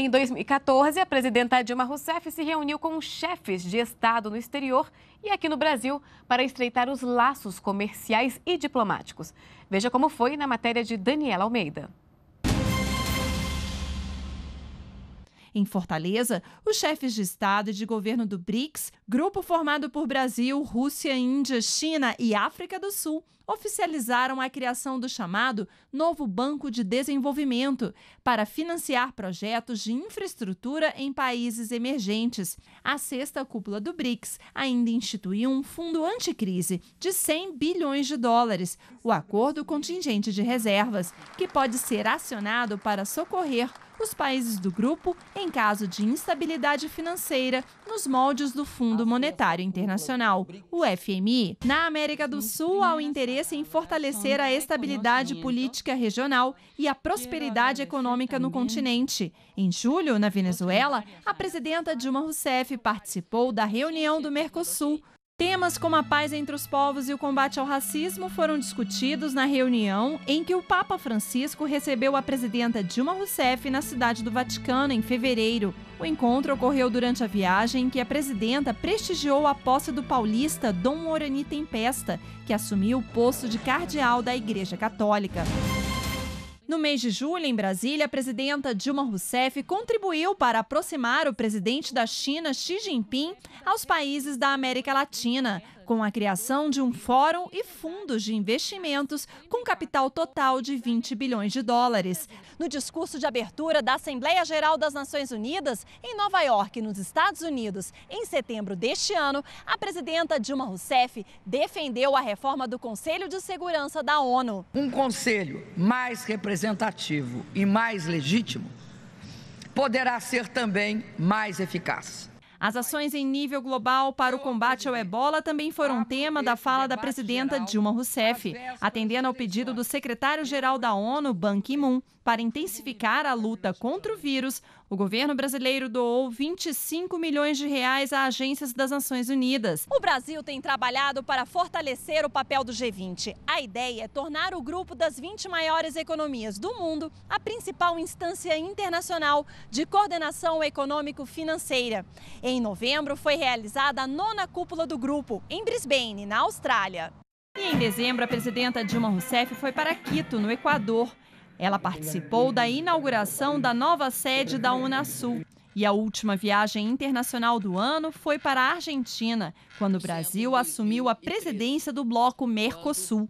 Em 2014, a presidenta Dilma Rousseff se reuniu com chefes de Estado no exterior e aqui no Brasil para estreitar os laços comerciais e diplomáticos. Veja como foi na matéria de Daniela Almeida. Em Fortaleza, os chefes de Estado e de governo do BRICS, grupo formado por Brasil, Rússia, Índia, China e África do Sul, oficializaram a criação do chamado Novo Banco de Desenvolvimento para financiar projetos de infraestrutura em países emergentes. A sexta cúpula do BRICS ainda instituiu um fundo anticrise de US$ 100 bilhões, o Acordo Contingente de Reservas, que pode ser acionado para socorrer os países do grupo em caso de instabilidade financeira nos moldes do Fundo Monetário Internacional, o FMI. Na América do Sul, há o interesse em fortalecer a estabilidade política regional e a prosperidade econômica no continente. Em julho, na Venezuela, a presidenta Dilma Rousseff participou da reunião do Mercosul. Temas como a paz entre os povos e o combate ao racismo foram discutidos na reunião em que o Papa Francisco recebeu a presidenta Dilma Rousseff na Cidade do Vaticano, em fevereiro. O encontro ocorreu durante a viagem em que a presidenta prestigiou a posse do paulista Dom Orani Tempesta, que assumiu o posto de cardeal da Igreja Católica. No mês de julho, em Brasília, a presidenta Dilma Rousseff contribuiu para aproximar o presidente da China, Xi Jinping, aos países da América Latina, com a criação de um fórum e fundos de investimentos com capital total de US$ 20 bilhões. No discurso de abertura da Assembleia Geral das Nações Unidas, em Nova York, nos Estados Unidos, em setembro deste ano, a presidenta Dilma Rousseff defendeu a reforma do Conselho de Segurança da ONU. Um conselho mais representativo e mais legítimo poderá ser também mais eficaz. As ações em nível global para o combate ao Ebola também foram tema da fala da presidenta Dilma Rousseff, atendendo ao pedido do secretário-geral da ONU, Ban Ki-moon, para intensificar a luta contra o vírus. O governo brasileiro doou R$ 25 milhões a agências das Nações Unidas. O Brasil tem trabalhado para fortalecer o papel do G20. A ideia é tornar o grupo das 20 maiores economias do mundo a principal instância internacional de coordenação econômico-financeira. Em novembro, foi realizada a 9ª cúpula do grupo, em Brisbane, na Austrália. E em dezembro, a presidenta Dilma Rousseff foi para Quito, no Equador. Ela participou da inauguração da nova sede da Unasul. E a última viagem internacional do ano foi para a Argentina, quando o Brasil assumiu a presidência do bloco Mercosul.